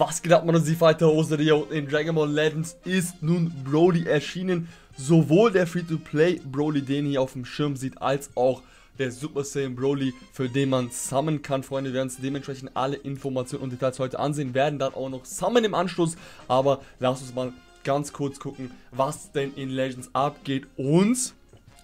Was geht ab, meine Seafighter-Hose hier unten? In Dragon Ball Legends ist nun Broly erschienen. Sowohl der Free-to-Play Broly, den ihr auf dem Schirm seht, als auch der Super Saiyan Broly, für den man summen kann. Freunde, wir werden uns dementsprechend alle Informationen und Details heute ansehen, werden dann auch noch summen im Anschluss. Aber lasst uns mal ganz kurz gucken, was denn in Legends abgeht und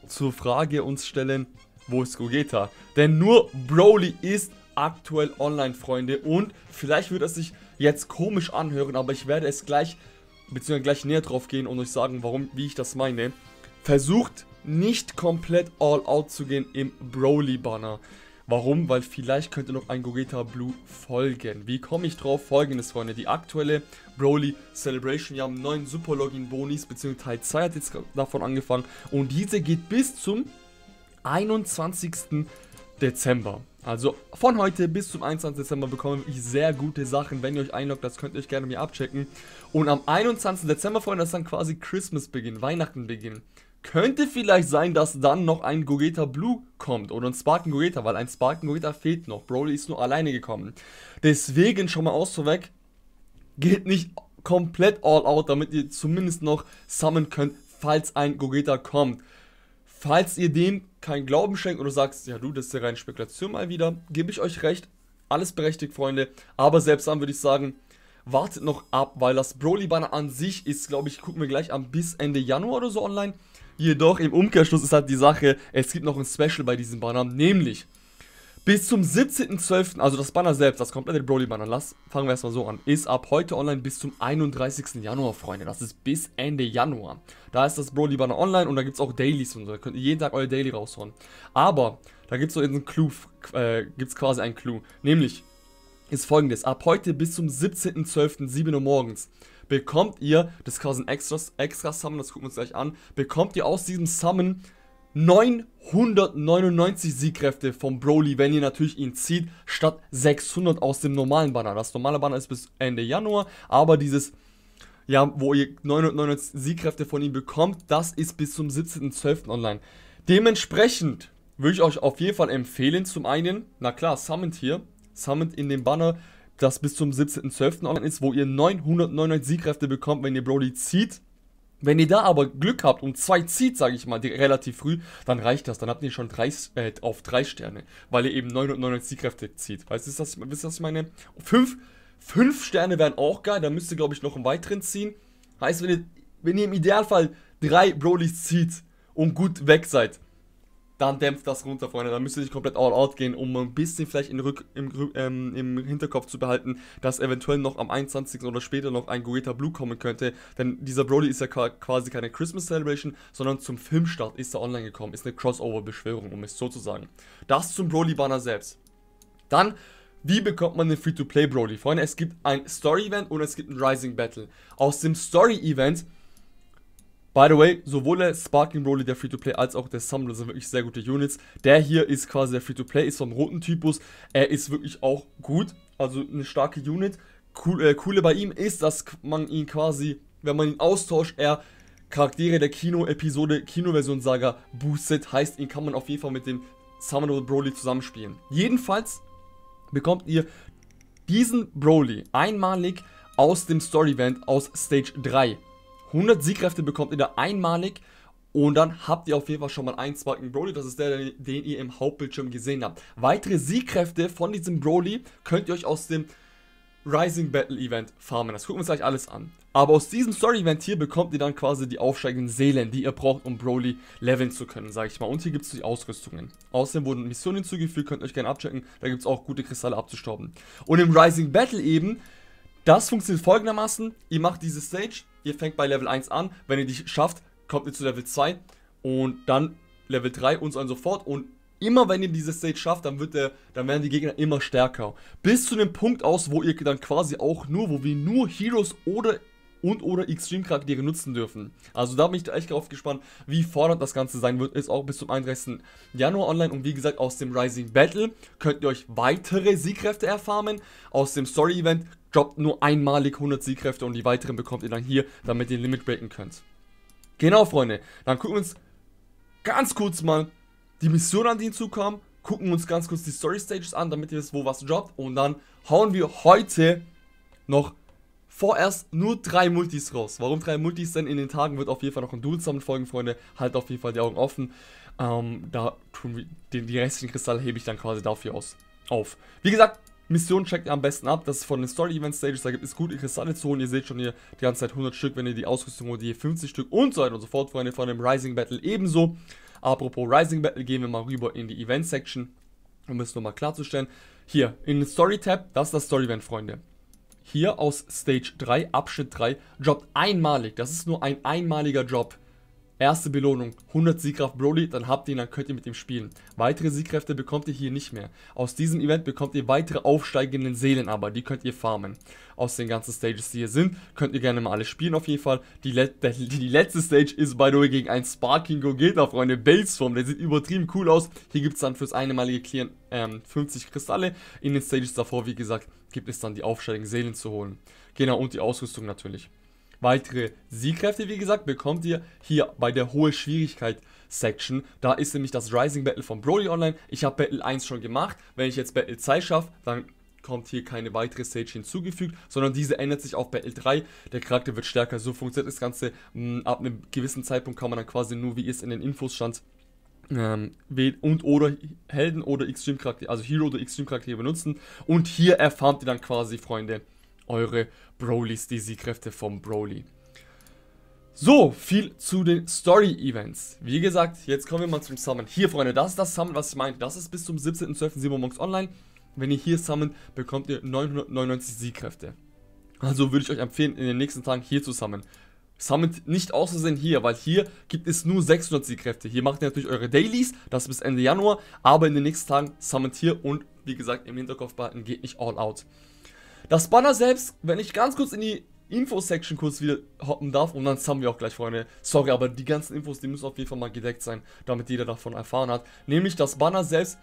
zur Frage uns stellen, wo ist Gogeta? Denn nur Broly ist aktuell online, Freunde, und vielleicht wird es sich jetzt komisch anhören, aber ich werde es gleich, beziehungsweise gleich näher drauf gehen und euch sagen, warum, wie ich das meine. Versucht nicht komplett all out zu gehen im Broly-Banner. Warum? Weil vielleicht könnte noch ein Gogeta Blue folgen. Wie komme ich drauf? Folgendes, Freunde. Die aktuelle Broly Celebration. Wir haben 9 Super-Login-Bonis, beziehungsweise Teil 2 hat jetzt davon angefangen. Und diese geht bis zum 21. Dezember. Also von heute bis zum 21. Dezember bekommen wir wirklich sehr gute Sachen. Wenn ihr euch einloggt, das könnt ihr euch gerne mir abchecken. Und am 21. Dezember, Freunde, das ist dann quasi Christmas-Beginn, Weihnachten-Beginn. Könnte vielleicht sein, dass dann noch ein Gogeta Blue kommt oder ein Sparken Gogeta, weil ein Sparken Gogeta fehlt noch. Broly ist nur alleine gekommen. Deswegen schon mal aus vorweg, geht nicht komplett all out, damit ihr zumindest noch summen könnt, falls ein Gogeta kommt. Falls ihr dem keinen Glauben schenkt oder sagst, ja du, das ist ja reine Spekulation mal wieder, gebe ich euch recht, alles berechtigt, Freunde. Aber selbst dann würde ich sagen, wartet noch ab, weil das Broly-Banner an sich ist, glaube ich, gucken wir gleich an, bis Ende Januar oder so online. Jedoch im Umkehrschluss ist halt die Sache, es gibt noch ein Special bei diesem Banner, nämlich bis zum 17.12., also das Banner selbst, das komplette Broly-Banner, fangen wir erstmal so an, ist ab heute online bis zum 31. Januar, Freunde. Das ist bis Ende Januar. Da ist das Broly-Banner online und da gibt es auch Dailies und so. Da könnt ihr jeden Tag euer Daily raushauen. Aber da gibt es so einen Clou, gibt's quasi einen Clou. Nämlich ist folgendes, ab heute bis zum 17.12. 7 Uhr morgens bekommt ihr, das ist quasi ein extra Summon, das gucken wir uns gleich an, bekommt ihr aus diesem Summon 999 Siegkräfte vom Broly, wenn ihr natürlich ihn zieht, statt 600 aus dem normalen Banner. Das normale Banner ist bis Ende Januar, aber dieses, ja, wo ihr 999 Siegkräfte von ihm bekommt, das ist bis zum 17.12. online. Dementsprechend würde ich euch auf jeden Fall empfehlen, zum einen, na klar, Summon in dem Banner, das bis zum 17.12. online ist, wo ihr 999 Siegkräfte bekommt, wenn ihr Broly zieht. Wenn ihr da aber Glück habt und 2 zieht, sage ich mal, relativ früh, dann reicht das. Dann habt ihr schon auf 3 Sterne, weil ihr eben 999 Siegkräfte zieht. Weißt du, was ich meine? 5 Sterne wären auch geil, da müsst ihr, glaube ich, noch einen weiteren ziehen. Heißt, wenn ihr im Idealfall 3 Brolys zieht und gut weg seid, dann dämpft das runter, Freunde. Dann müsst ihr nicht komplett all out gehen, um ein bisschen vielleicht im Hinterkopf zu behalten, dass eventuell noch am 21. oder später noch ein Gogeta Blue kommen könnte. Denn dieser Broly ist ja quasi keine Christmas Celebration, sondern zum Filmstart ist er online gekommen. Ist eine Crossover-Beschwörung, um es so zu sagen. Das zum Broly-Banner selbst. Dann, wie bekommt man den Free-to-Play Broly? Freunde, es gibt ein Story-Event und es gibt ein Rising Battle. Aus dem Story-Event, by the way, sowohl der Sparking Broly, der Free-to-Play, als auch der Summon sind wirklich sehr gute Units. Der hier ist quasi der Free-to-Play, ist vom roten Typus. Er ist wirklich auch gut, also eine starke Unit. Coole bei ihm ist, dass man ihn quasi, wenn man ihn austauscht, er Charaktere der Kino-Episode, Kino-Version-Saga boostet. Heißt, ihn kann man auf jeden Fall mit dem Summon Broly zusammenspielen. Jedenfalls bekommt ihr diesen Broly einmalig aus dem Story-Event, aus Stage 3. 100 Siegkräfte bekommt ihr da einmalig und dann habt ihr auf jeden Fall schon mal einen Sparken Broly, das ist der, den ihr im Hauptbildschirm gesehen habt. Weitere Siegkräfte von diesem Broly könnt ihr euch aus dem Rising Battle Event farmen, das gucken wir uns gleich alles an. Aber aus diesem Story Event hier bekommt ihr dann quasi die aufsteigenden Seelen, die ihr braucht, um Broly leveln zu können, sage ich mal. Und hier gibt es die Ausrüstungen. Außerdem wurden Missionen hinzugefügt, könnt ihr euch gerne abchecken, da gibt es auch gute Kristalle abzustauben. Und im Rising Battle eben, das funktioniert folgendermaßen, ihr macht diese Stage, ihr fängt bei Level 1 an, wenn ihr die schafft, kommt ihr zu Level 2 und dann Level 3 und so und so fort. Und immer wenn ihr diese Stage schafft, dann werden die Gegner immer stärker. Bis zu dem Punkt aus, wo ihr dann quasi auch nur, wo wir nur Heroes oder Extreme-Charaktere nutzen dürfen. Also da bin ich echt drauf gespannt, wie fordernd das Ganze sein wird. Ist auch bis zum 31. Januar online und wie gesagt, aus dem Rising Battle könnt ihr euch weitere Siegkräfte erfarmen. Aus dem Story-Event droppt nur einmalig 100 Siegkräfte und die weiteren bekommt ihr dann hier, damit ihr Limit breaken könnt. Genau, Freunde, dann gucken wir uns ganz kurz mal die Mission an, die hinzukommen, gucken uns ganz kurz die Story-Stages an, damit ihr wisst, wo was droppt und dann hauen wir heute noch vorerst nur 3 Multis raus. Warum 3 Multis? Denn in den Tagen wird auf jeden Fall noch ein Duel zusammenfolgen, Freunde. Halt auf jeden Fall die Augen offen. Da tun wir die restlichen Kristalle hebe ich dann quasi dafür auf. Wie gesagt, Mission checkt ihr am besten ab. Das ist von den Story-Event-Stages. Da gibt es gute Kristalle zu holen. Ihr seht schon hier die ganze Zeit 100 Stück, wenn ihr die Ausrüstung holt, je 50 Stück und so weiter und so fort, Freunde. Von dem Rising Battle ebenso. Apropos Rising Battle, gehen wir mal rüber in die Event-Section, um es nochmal klarzustellen. Hier, in den Story-Tab, das ist das Story-Event, Freunde. Hier aus Stage 3, Abschnitt 3, droppt einmalig. Das ist nur ein einmaliger Drop. Erste Belohnung, 100 Siegkraft Broly, dann habt ihr ihn, dann könnt ihr mit ihm spielen. Weitere Siegkräfte bekommt ihr hier nicht mehr. Aus diesem Event bekommt ihr weitere aufsteigenden Seelen, aber die könnt ihr farmen. Aus den ganzen Stages, die hier sind, könnt ihr gerne mal alle spielen auf jeden Fall. Die letzte Stage ist, by the way, gegen einen Sparking Gogeta, Freunde, Baseform. Der sieht übertrieben cool aus. Hier gibt es dann fürs einmalige Clearen 50 Kristalle. In den Stages davor, wie gesagt, gibt es dann die aufsteigenden Seelen zu holen. Genau, und die Ausrüstung natürlich. Weitere Siegkräfte, wie gesagt, bekommt ihr hier bei der hohen Schwierigkeit Section. Da ist nämlich das Rising Battle von Broly online. Ich habe Battle 1 schon gemacht. Wenn ich jetzt Battle 2 schaffe, dann kommt hier keine weitere Stage hinzugefügt, sondern diese ändert sich auf Battle 3. Der Charakter wird stärker. So funktioniert das Ganze. Ab einem gewissen Zeitpunkt kann man dann quasi nur, wie es in den Infos stand, und oder Helden oder Extreme Charaktere, also Hero oder Extreme Charaktere benutzen. Und hier erfahrt ihr dann quasi, Freunde, eure Brolys, die Siegkräfte vom Broly. So, viel zu den Story-Events. Wie gesagt, jetzt kommen wir mal zum Summon. Hier, Freunde, das ist das Summon, was ich meinte. Das ist bis zum 17.12.7 Uhr morgens online. Wenn ihr hier summon, bekommt ihr 999 Siegkräfte. Also würde ich euch empfehlen, in den nächsten Tagen hier zu summonen. Summont nicht auszusehen hier, weil hier gibt es nur 600 Siegkräfte. Hier macht ihr natürlich eure Dailies, das bis Ende Januar. Aber in den nächsten Tagen summont hier und, wie gesagt, im Hinterkopf behalten, geht nicht all out. Das Banner selbst, wenn ich ganz kurz in die Info-Section kurz wieder hoppen darf, und dann haben wir auch gleich, Freunde. Sorry, aber die ganzen Infos, die müssen auf jeden Fall mal gedeckt sein, damit jeder davon erfahren hat. Nämlich das Banner selbst,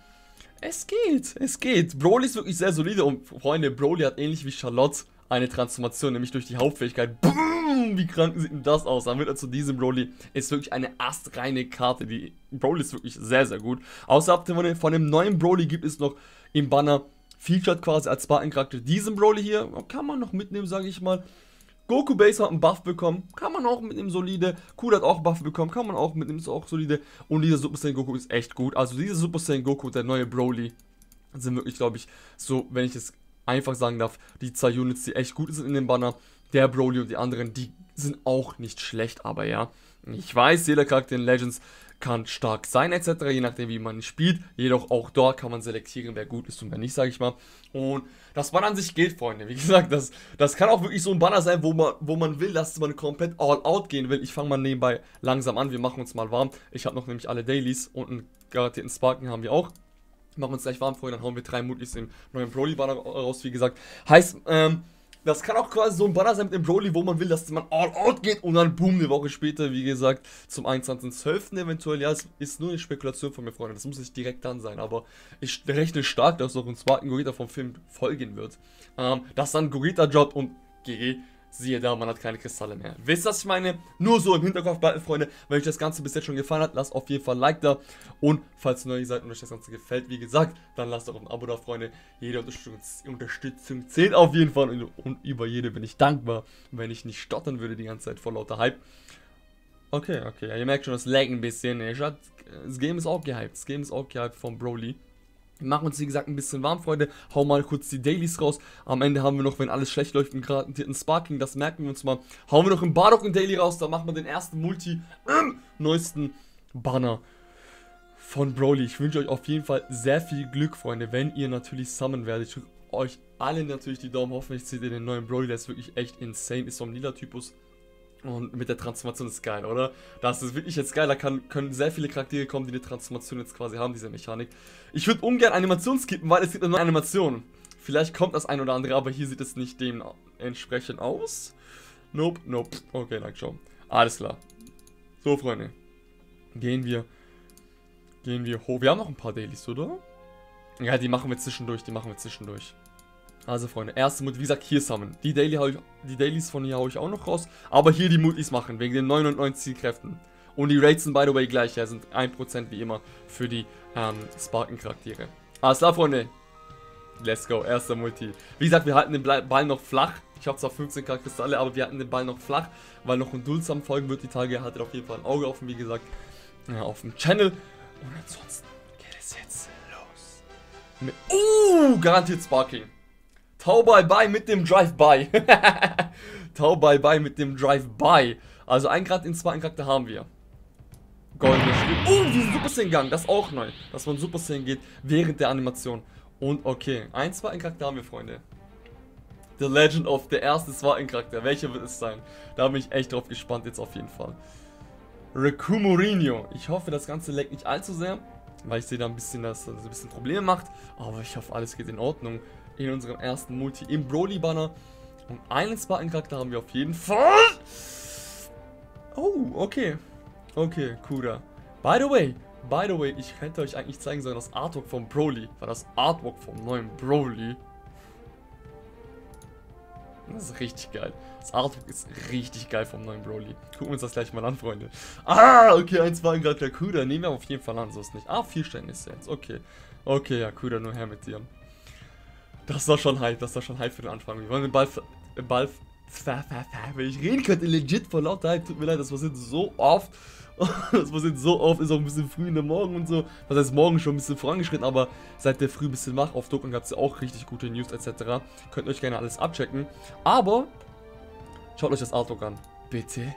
es geht, es geht. Broly ist wirklich sehr solide und, Freunde, Broly hat ähnlich wie Charlotte eine Transformation, nämlich durch die Hauptfähigkeit. Boom, wie krank sieht denn das aus? Dann wird er zu diesem Broly. Ist wirklich eine astreine Karte. Die Broly ist wirklich sehr, sehr gut. Außerhalb von dem neuen Broly gibt es noch im Banner featured quasi als Sparken-Charakter diesen Broly hier. Kann man noch mitnehmen, sage ich mal. Goku Base hat einen Buff bekommen. Kann man auch mitnehmen, solide. Kuda hat auch einen Buff bekommen. Kann man auch mitnehmen, ist auch solide. Und dieser Super Saiyan Goku ist echt gut. Also dieser Super Saiyan Goku und der neue Broly sind wirklich, glaube ich, so, wenn ich es einfach sagen darf, die zwei Units, die echt gut sind in dem Banner. Der Broly und die anderen, die sind auch nicht schlecht, aber ja. Ich weiß, jeder Charakter in Legends kann stark sein, etc., je nachdem, wie man spielt. Jedoch auch dort kann man selektieren, wer gut ist und wer nicht, sage ich mal. Und das Banner an sich gilt, Freunde. Wie gesagt, das kann auch wirklich so ein Banner sein, wo man will, dass man komplett all out gehen will. Ich fange mal nebenbei langsam an, wir machen uns mal warm. Ich habe noch nämlich alle Dailies und einen garantierten Sparken haben wir auch. Machen uns gleich warm, Freunde, dann hauen wir 3 Mutis im neuen Broly-Banner raus, wie gesagt. Heißt, das kann auch quasi so ein Banner sein mit dem Broly, wo man will, dass man all out geht und dann boom, eine Woche später, wie gesagt, zum 21.12. eventuell. Ja, es ist nur eine Spekulation von mir, Freunde, das muss nicht direkt dann sein, aber ich rechne stark, dass noch ein Sparken Gogeta vom Film folgen wird. Dass dann Gogeta droppt und GG, siehe da, man hat keine Kristalle mehr. Wisst ihr, was ich meine? Nur so im Hinterkopf behalten, Freunde. Wenn euch das Ganze bis jetzt schon gefallen hat, lasst auf jeden Fall ein Like da. Und falls ihr neu seid und euch das Ganze gefällt, wie gesagt, dann lasst doch ein Abo da, Freunde. Jede Unterstützung zählt auf jeden Fall. Und über jede bin ich dankbar, wenn ich nicht stottern würde die ganze Zeit vor lauter Hype. Okay. Ja, ihr merkt schon, das laggt ein bisschen. Das Game ist auch gehypt. Das Game ist auch gehypt von Broly. Wir machen uns, wie gesagt, ein bisschen warm, Freunde. Hau mal kurz die Dailies raus. Am Ende haben wir noch, wenn alles schlecht läuft, einen garantierten Sparking. Das merken wir uns mal. Hauen wir noch einen Bardock und Daily raus. Da machen wir den ersten Multi im neuesten Banner von Broly. Ich wünsche euch auf jeden Fall sehr viel Glück, Freunde, wenn ihr natürlich summonen werdet. Ich drücke euch allen natürlich die Daumen. Hoffentlich seht ihr den neuen Broly. Der ist wirklich echt insane. Ist vom Lila-Typus. Und mit der Transformation ist geil, oder? Das ist wirklich jetzt geil. Da können sehr viele Charaktere kommen, die eine Transformation jetzt quasi haben, diese Mechanik. Ich würde ungern Animationen skippen, weil es gibt eine Animation. Vielleicht kommt das ein oder andere, aber hier sieht es nicht dementsprechend aus. Nope, nope. Okay, danke schon. Alles klar. So, Freunde. Gehen wir hoch. Wir haben noch ein paar Dailies, oder? Ja, die machen wir zwischendurch. Also, Freunde, erste Mut, wie gesagt, hier sammeln. Die Dailies von hier haue ich auch noch raus. Aber hier die Mutis machen, wegen den 99 Zielkräften. Und die Rates sind, by the way, gleich. Ja, sind 1% wie immer für die Sparken-Charaktere. Alles klar, Freunde. Let's go, erster Multi. Wie gesagt, wir halten den Ball noch flach. Ich habe zwar 15k Kristalle, aber wir hatten den Ball noch flach, weil noch ein Dulsam folgen wird die Tage. Haltet auf jeden Fall ein Auge offen, wie gesagt, auf dem Channel. Und ansonsten geht es jetzt los. Garantiert Sparking. Tau Bye-Bye mit dem Drive-By. Tau Bye-Bye mit dem Drive-By. Also ein Grad in zweiten Charakter haben wir. Goldenes Spiel. Diesen Super Saiyan-Gang, das ist auch neu. Dass man Super Saiyan geht während der Animation. Und okay, ein zweiten Charakter haben wir, Freunde. The Legend of, der erste zweiten Charakter. Welcher wird es sein? Da bin ich echt drauf gespannt jetzt auf jeden Fall. Rekumorino. Ich hoffe, das Ganze leckt nicht allzu sehr, weil ich sehe da ein bisschen, dass das ein bisschen Probleme macht. Aber ich hoffe, alles geht in Ordnung in unserem ersten Multi im Broly-Banner. Und einen zweiten Charakter haben wir auf jeden Fall. Oh, okay. Okay, Kuda. By the way, ich hätte euch eigentlich zeigen sollen, das Artwork von Broly. Weil das Artwork vom neuen Broly, das ist richtig geil. Das Artwork ist richtig geil vom neuen Broly. Gucken wir uns das gleich mal an, Freunde. Ah, okay, 1-2 gerade der Kuda. Nehmen wir auf jeden Fall an, so ist nicht. Ah, 4 Sterne ist jetzt, okay. Okay, ja, Kuda, nur her mit dir. Das war schon Hype, für den Anfang. Wir wollen den Ball... Wenn ich reden könnte, legit vor lauter Hype. Tut mir leid, das passiert so oft. Das passiert so oft, ist auch ein bisschen früh in der Morgen und so. Das heißt, morgen schon ein bisschen vorangeschritten, aber seit der Früh ein bisschen wach. Auf Druck und gab es ja auch richtig gute News etc. Könnt ihr euch gerne alles abchecken. Aber schaut euch das Artwork an. Bitte.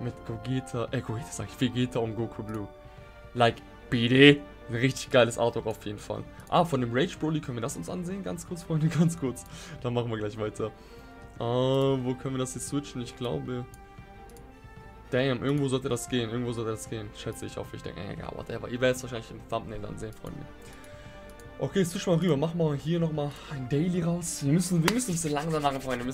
Mit Gogeta, Gogeta sag ich, Vegeta und Goku Blue. Like, bitte. Ein richtig geiles Artwork auf jeden Fall. Ah, von dem Rage Broly können wir das uns ansehen. Ganz kurz, Freunde, ganz kurz. Dann machen wir gleich weiter. Wo können wir das jetzt switchen? Ich glaube... Damn, irgendwo sollte das gehen, schätze ich, hoffe ich, denke, egal, whatever, ihr werdet es wahrscheinlich im Thumbnail dann sehen, Freunde. Okay, switch mal rüber, mach mal hier nochmal ein Daily raus, wir müssen ein bisschen langsam machen, Freunde,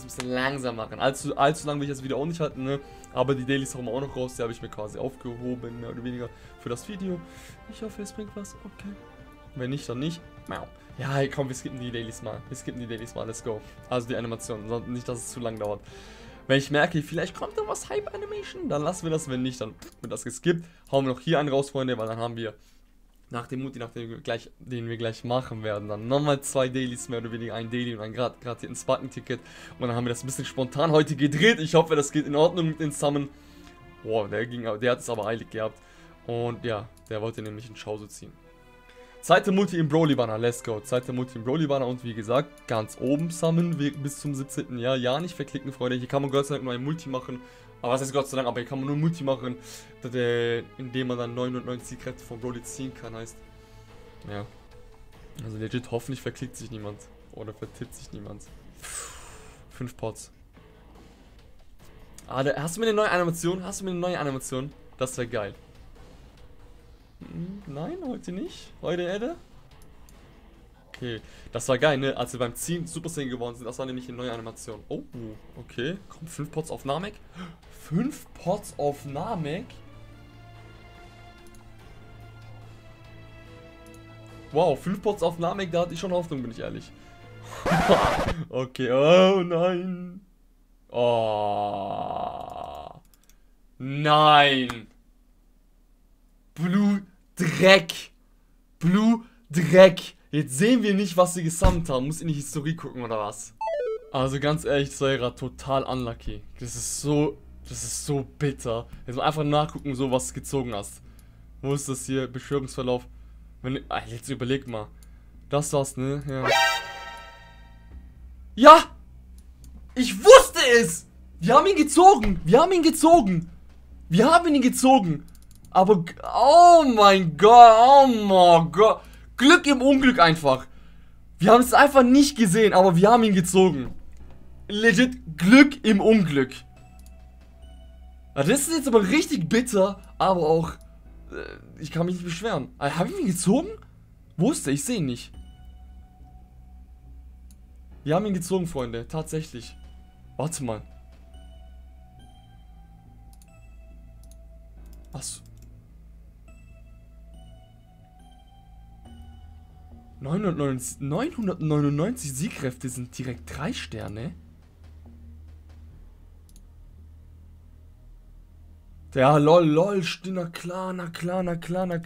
allzu lange will ich das Video auch nicht halten, ne, aber die Dailies hauen wir auch noch raus, die habe ich mir quasi aufgehoben, mehr oder weniger, für das Video. Ich hoffe, es bringt was, okay, wenn nicht, dann nicht. Ja, hey, komm, wir skippen die Dailies mal, let's go, also die Animation, nicht, dass es zu lang dauert. Wenn ich merke, vielleicht kommt da was Hype-Animation, dann lassen wir das, wenn nicht, dann wird das geskippt. Hauen wir noch hier einen raus, Freunde, weil dann haben wir nach dem Multi, den wir gleich machen werden, dann nochmal 2 Dailies, mehr oder weniger ein Daily und ein gradierten Sparken-Ticket. Und dann haben wir das ein bisschen spontan heute gedreht. Ich hoffe, das geht in Ordnung mit den Summon. Boah, der hat es aber eilig gehabt. Und ja, der wollte nämlich einen Schauso ziehen. Zweite Multi im Broly-Banner, let's go. Und wie gesagt, ganz oben sammeln wir bis zum 17. Jahr. Ja, nicht verklicken, Freunde. Hier kann man Gott sei Dank nur ein Multi machen. Aber was heißt Gott sei Dank? Aber hier kann man nur ein Multi machen, indem man dann 99 Kräfte von Broly ziehen kann, heißt. Ja. Also legit, hoffentlich verklickt sich niemand. Oder vertippt sich niemand. 5 Pots. Ah, hast du mir eine neue Animation? Das wäre geil. Nein, heute nicht. Heute Edde. Okay, das war geil, ne? Als wir beim Ziehen Super Saiyan geworden sind, das war nämlich eine neue Animation. Oh, okay. Kommt 5 Pots auf Namek. 5 Pots auf Namek? Wow, 5 Pots auf Namek, da hatte ich schon Hoffnung, bin ich ehrlich. Okay, oh nein. Oh. Nein. Blue Dreck. Jetzt sehen wir nicht, was sie gesammelt haben. Muss in die Historie gucken oder was? Also ganz ehrlich, das war ja total unlucky. Das ist so bitter. Jetzt mal einfach nachgucken, so was gezogen hast. Wo ist das hier? Beschwörungsverlauf. Jetzt überleg mal. Das war's, ne? Ja. Ja! Ich wusste es! Wir haben ihn gezogen! Aber, oh mein Gott, Glück im Unglück einfach. Wir haben es einfach nicht gesehen, aber wir haben ihn gezogen. Legit, Glück im Unglück. Das ist jetzt aber richtig bitter, aber auch, ich kann mich nicht beschweren. Habe ich ihn gezogen? Wo ist der? Ich sehe ihn nicht. Wir haben ihn gezogen, Freunde, tatsächlich. Warte mal. Achso. 999 Siegkräfte sind direkt 3 Sterne. Ja, lol, na klar. 99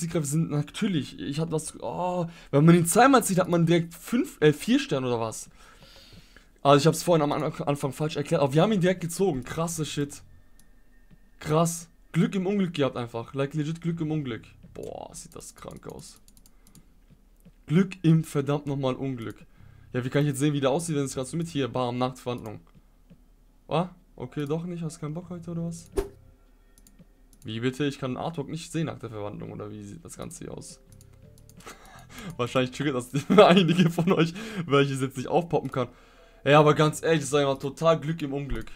Siegkräfte sind natürlich. Wenn man den zweimal zieht, hat man direkt 4 Sterne oder was. Also ich habe es vorhin am Anfang falsch erklärt, aber wir haben ihn direkt gezogen. Krasse Shit. Krass. Glück im Unglück gehabt einfach. Like legit Glück im Unglück. Boah, sieht das krank aus. Glück im verdammt nochmal Unglück. Ja, wie kann ich jetzt sehen, wie der aussieht, wenn es gerade so mit hier? Bam, Nachtverhandlung. Ah, okay, doch nicht. Hast keinen Bock heute oder was? Wie bitte? Ich kann Artok nicht sehen nach der Verwandlung oder wie sieht das Ganze hier aus? Wahrscheinlich triggert das einige von euch, weil ich es jetzt nicht aufpoppen kann. Ja, aber ganz ehrlich, das war immer total Glück im Unglück,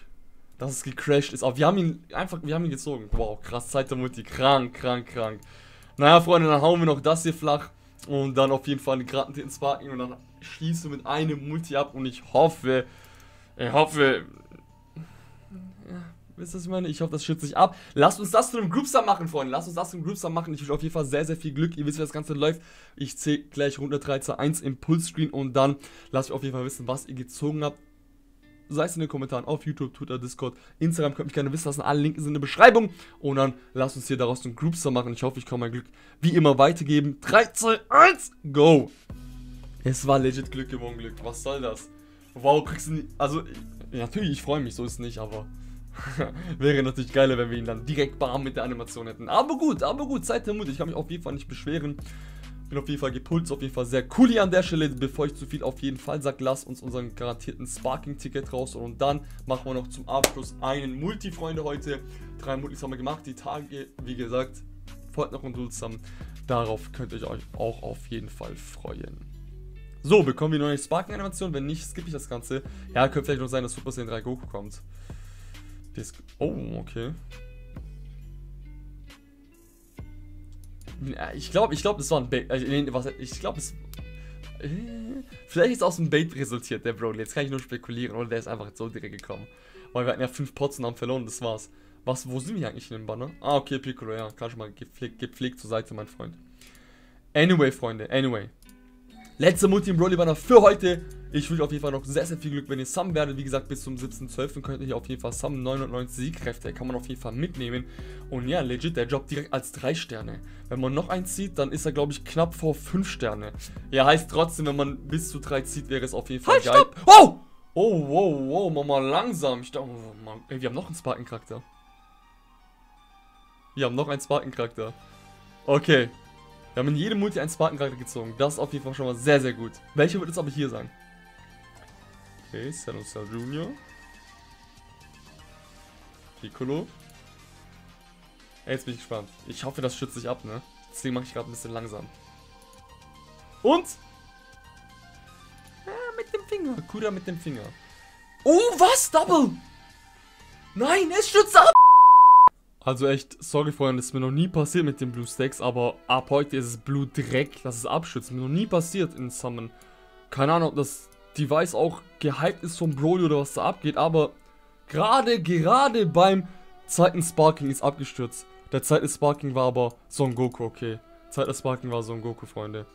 dass es gecrashed ist. Aber wir haben ihn einfach, wir haben ihn gezogen. Wow, krass, Zeit der Mutti. Krank, krank, krank. Naja, Freunde, dann hauen wir noch das hier flach. Und dann auf jeden Fall einen Gratten den Sparken. Und dann schließen wir mit einem Multi ab. Und ich hoffe... Ja, wisst ihr, was ich meine? Ich hoffe, das schützt sich ab. Lasst uns das zu einem Groupstar machen, Freunde. Lasst uns das zu einem Groupstar machen. Ich wünsche auf jeden Fall sehr, sehr viel Glück. Ihr wisst, wie das Ganze läuft. Ich zähle gleich runter 3, 2, 1 im Pulsscreen. Und dann lasst mich auf jeden Fall wissen, was ihr gezogen habt. Sei es in den Kommentaren auf YouTube, Twitter, Discord, Instagram. Könnt mich gerne wissen lassen. Alle Links sind in der Beschreibung. Und dann lasst uns hier daraus einen Groupstar machen. Ich hoffe, ich kann mein Glück wie immer weitergeben. 3, 2, 1, go! Es war legit Glück im Unglück. Was soll das? Wow, kriegst du nie. Also, natürlich, ich freue mich. So ist es nicht, aber... Wäre natürlich geiler, wenn wir ihn dann direkt bam mit der Animation hätten. Aber gut, seid der Mut. Ich kann mich auf jeden Fall nicht beschweren. Bin auf jeden Fall gepulst, auf jeden Fall sehr cool hier an der Stelle. Bevor ich zu viel auf jeden Fall sage, lasst uns unseren garantierten Sparking-Ticket raus. Und dann machen wir noch zum Abschluss einen Multi, Freunde, heute. 3 Multis haben wir gemacht. Die Tage, wie gesagt, folgt noch und du zusammen. Darauf könnt ihr euch auch auf jeden Fall freuen. So, bekommen wir neue Sparking-Animation. Wenn nicht, skippe ich das Ganze. Ja, könnte vielleicht noch sein, dass Super Saiyan 3 Goku kommt. Oh, okay. Ich glaube, das war ein Bait. Vielleicht ist es aus dem Bait resultiert, der Broly. Jetzt kann ich nur spekulieren, oder der ist einfach so direkt gekommen. Weil wir hatten ja 5 Pots und haben verloren, das war's. Was, wo sind wir eigentlich in dem Banner? Ah, okay, Piccolo, ja. Kann schon mal gepflegt zur Seite, mein Freund. Anyway, Freunde, anyway. Letzte Multi im Broly-Banner für heute. Ich wünsche auf jeden Fall noch sehr, sehr viel Glück, wenn ihr summen werdet. Wie gesagt, bis zum 17.12. könnt ihr hier auf jeden Fall summen. 990 Siegkräfte kann man auf jeden Fall mitnehmen. Und ja, legit, der Job direkt als 3 Sterne. Wenn man noch einen zieht, dann ist er, glaube ich, knapp vor 5 Sterne. Ja, heißt trotzdem, wenn man bis zu 3 zieht, wäre es auf jeden Fall halt, geil. Stopp! Oh! Oh, wow, wow, mach mal langsam. Ich dachte, oh, Mann. Ey, wir haben noch einen Sparken-Charakter. Wir haben noch einen Sparken-Charakter. Okay. Wir haben in jedem Multi einen Sparken-Charakter gezogen. Das ist auf jeden Fall schon mal sehr, sehr gut. Welcher wird jetzt aber hier sein? Okay, Salusa Junior. Piccolo. Ey, jetzt bin ich gespannt. Ich hoffe, das schützt sich ab, ne? Deswegen mache ich gerade ein bisschen langsam. Und? Ah, mit dem Finger. Kuda mit dem Finger. Oh, was? Double! Nein, es schützt ab! Also echt, sorry Freunde, das ist mir noch nie passiert mit den Blue Stacks, aber ab heute ist es Blue Dreck, dass es abschützt. Mir noch nie passiert in Summon. Keine Ahnung, ob das Device auch gehypt ist vom Broly oder was da abgeht, aber gerade beim zweiten Sparking ist abgestürzt. Der zweite Sparking war aber Son Goku, okay. Zweiter Sparking war Son Goku, Freunde.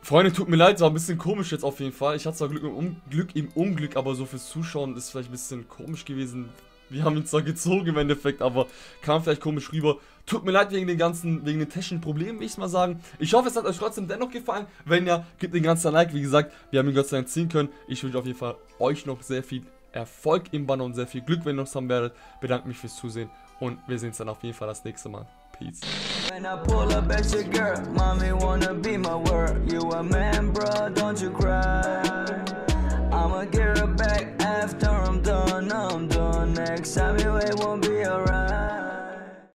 Freunde, tut mir leid, war ein bisschen komisch jetzt auf jeden Fall. Ich hatte zwar Glück im Unglück, aber so fürs Zuschauen ist vielleicht ein bisschen komisch gewesen. Wir haben ihn zwar gezogen im Endeffekt, aber kam vielleicht komisch rüber. Tut mir leid wegen den technischen Problemen, will ich mal sagen. Ich hoffe, es hat euch trotzdem dennoch gefallen. Wenn ja, gebt den ganzen Like. Wie gesagt, wir haben ihn Gott sei Dank ziehen können. Ich wünsche auf jeden Fall euch noch sehr viel Erfolg im Banner und sehr viel Glück, wenn ihr noch haben werdet. Bedanke mich fürs Zusehen und wir sehen uns dann auf jeden Fall das nächste Mal. Peace. I'ma get her back after I'm done, next time you ain't won't be around.